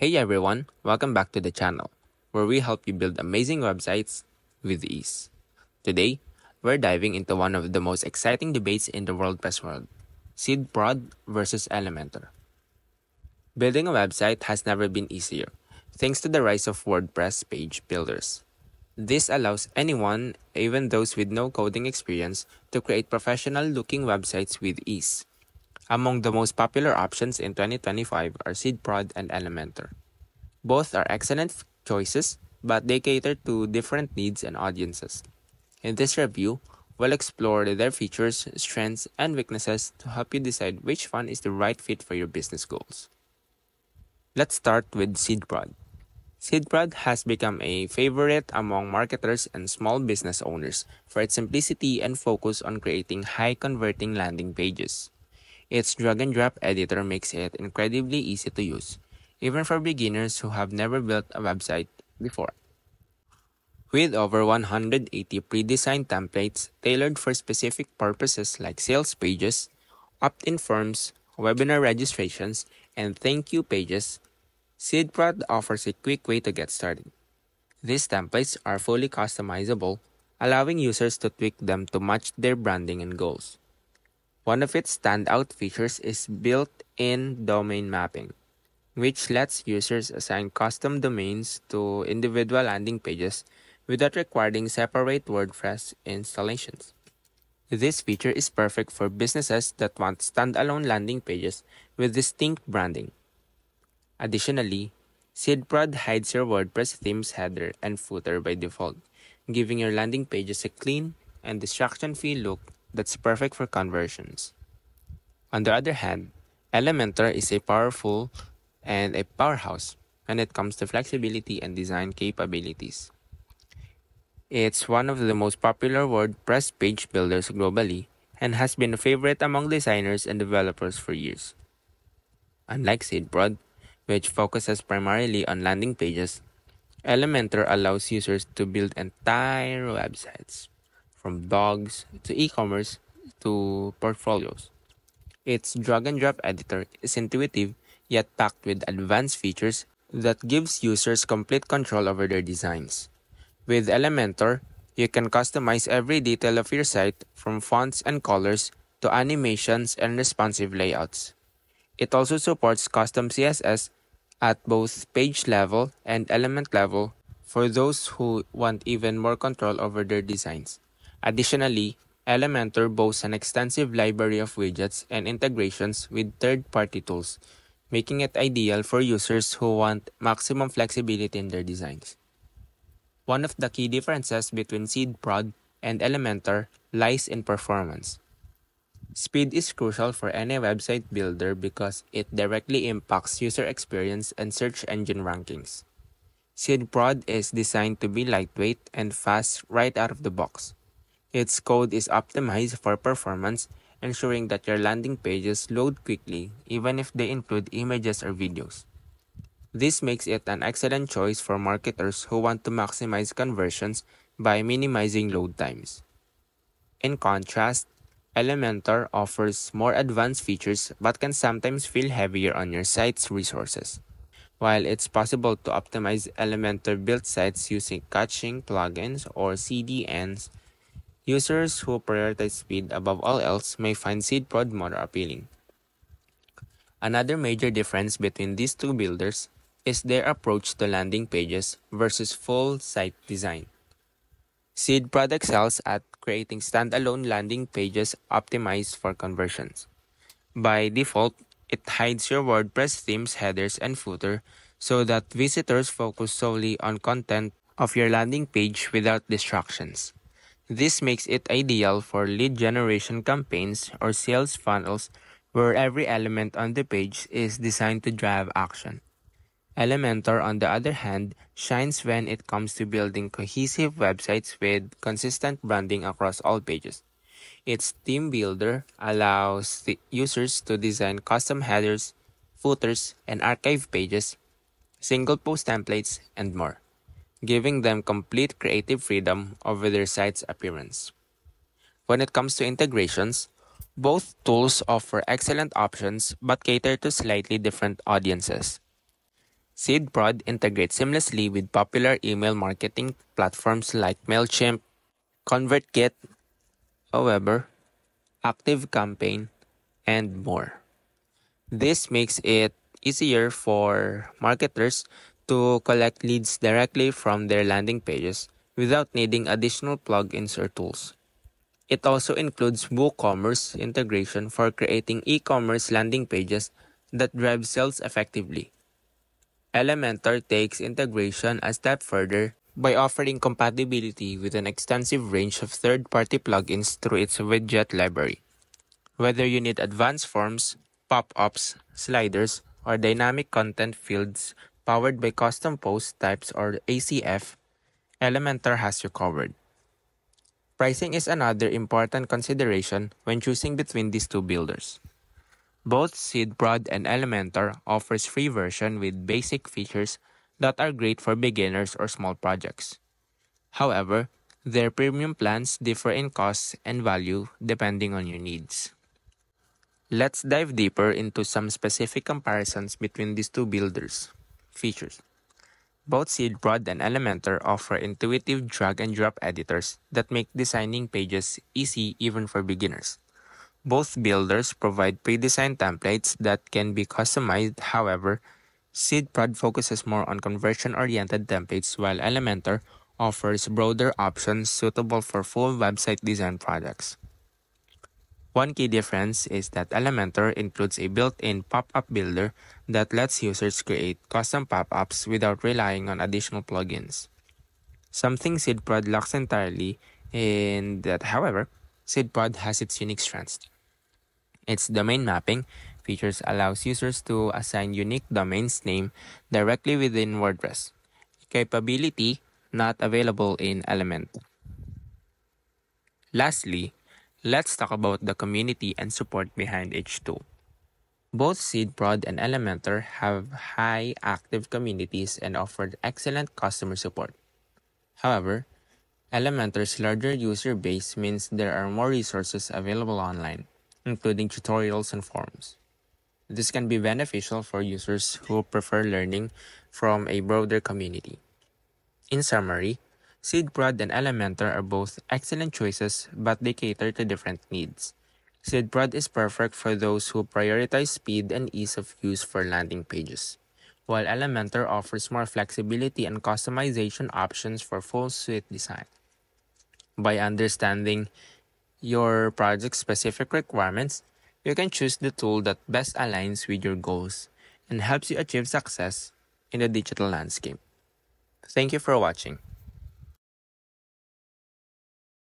Hey everyone, welcome back to the channel, where we help you build amazing websites with ease. Today, we're diving into one of the most exciting debates in the WordPress world, SeedProd versus Elementor. Building a website has never been easier, thanks to the rise of WordPress page builders. This allows anyone, even those with no coding experience, to create professional-looking websites with ease. Among the most popular options in 2025 are SeedProd and Elementor. Both are excellent choices, but they cater to different needs and audiences. In this review, we'll explore their features, strengths, and weaknesses to help you decide which one is the right fit for your business goals. Let's start with SeedProd. SeedProd has become a favorite among marketers and small business owners for its simplicity and focus on creating high-converting landing pages. Its drag-and-drop editor makes it incredibly easy to use, even for beginners who have never built a website before. With over 180 pre-designed templates tailored for specific purposes like sales pages, opt-in forms, webinar registrations, and thank you pages, SeedProd offers a quick way to get started. These templates are fully customizable, allowing users to tweak them to match their branding and goals. One of its standout features is built-in domain mapping, which lets users assign custom domains to individual landing pages without requiring separate WordPress installations. This feature is perfect for businesses that want standalone landing pages with distinct branding. Additionally, SeedProd hides your WordPress theme's header and footer by default, giving your landing pages a clean and distraction-free look that's perfect for conversions. On the other hand, Elementor is a powerhouse when it comes to flexibility and design capabilities. It's one of the most popular WordPress page builders globally and has been a favorite among designers and developers for years. Unlike SeedProd, which focuses primarily on landing pages, Elementor allows users to build entire websites, from blogs to e-commerce to portfolios. Its drag-and-drop editor is intuitive yet packed with advanced features that gives users complete control over their designs. With Elementor, you can customize every detail of your site, from fonts and colors to animations and responsive layouts. It also supports custom CSS at both page level and element level for those who want even more control over their designs. Additionally, Elementor boasts an extensive library of widgets and integrations with third-party tools, making it ideal for users who want maximum flexibility in their designs. One of the key differences between SeedProd and Elementor lies in performance. Speed is crucial for any website builder because it directly impacts user experience and search engine rankings. SeedProd is designed to be lightweight and fast right out of the box. Its code is optimized for performance, ensuring that your landing pages load quickly even if they include images or videos. This makes it an excellent choice for marketers who want to maximize conversions by minimizing load times. In contrast, Elementor offers more advanced features but can sometimes feel heavier on your site's resources. While it's possible to optimize Elementor-built sites using caching plugins or CDNs, users who prioritize speed above all else may find SeedProd more appealing. Another major difference between these two builders is their approach to landing pages versus full site design. SeedProd excels at creating standalone landing pages optimized for conversions. By default, it hides your WordPress themes, headers, and footer so that visitors focus solely on content of your landing page without distractions. This makes it ideal for lead generation campaigns or sales funnels where every element on the page is designed to drive action. Elementor, on the other hand, shines when it comes to building cohesive websites with consistent branding across all pages. Its theme builder allows the users to design custom headers, footers, and archive pages, single post templates, and more, giving them complete creative freedom over their site's appearance. When it comes to integrations, both tools offer excellent options but cater to slightly different audiences. SeedProd integrates seamlessly with popular email marketing platforms like Mailchimp, ConvertKit, however, ActiveCampaign, and more. This makes it easier for marketers to collect leads directly from their landing pages without needing additional plugins or tools. It also includes WooCommerce integration for creating e-commerce landing pages that drive sales effectively. Elementor takes integration a step further by offering compatibility with an extensive range of third-party plugins through its widget library. Whether you need advanced forms, pop-ups, sliders, or dynamic content fields powered by custom post types or ACF, Elementor has you covered. Pricing is another important consideration when choosing between these two builders. Both SeedProd and Elementor offers free version with basic features that are great for beginners or small projects. However, their premium plans differ in costs and value depending on your needs. Let's dive deeper into some specific comparisons between these two builders' features. Both SeedProd and Elementor offer intuitive drag-and-drop editors that make designing pages easy even for beginners. Both builders provide pre-designed templates that can be customized. However, SeedProd focuses more on conversion-oriented templates, while Elementor offers broader options suitable for full website design projects. One key difference is that Elementor includes a built-in pop-up builder that lets users create custom pop-ups without relying on additional plugins, something SeedProd lacks entirely, and that, however, SeedProd has its unique strengths. Its domain mapping features allows users to assign unique domains name directly within WordPress, a capability not available in Elementor. Lastly, let's talk about the community and support behind each tool. Both SeedProd and Elementor have high active communities and offer excellent customer support. However, Elementor's larger user base means there are more resources available online, including tutorials and forums. This can be beneficial for users who prefer learning from a broader community. In summary, SeedProd and Elementor are both excellent choices, but they cater to different needs. SeedProd is perfect for those who prioritize speed and ease of use for landing pages, while Elementor offers more flexibility and customization options for full suite design. By understanding your project's specific requirements, you can choose the tool that best aligns with your goals and helps you achieve success in the digital landscape. Thank you for watching.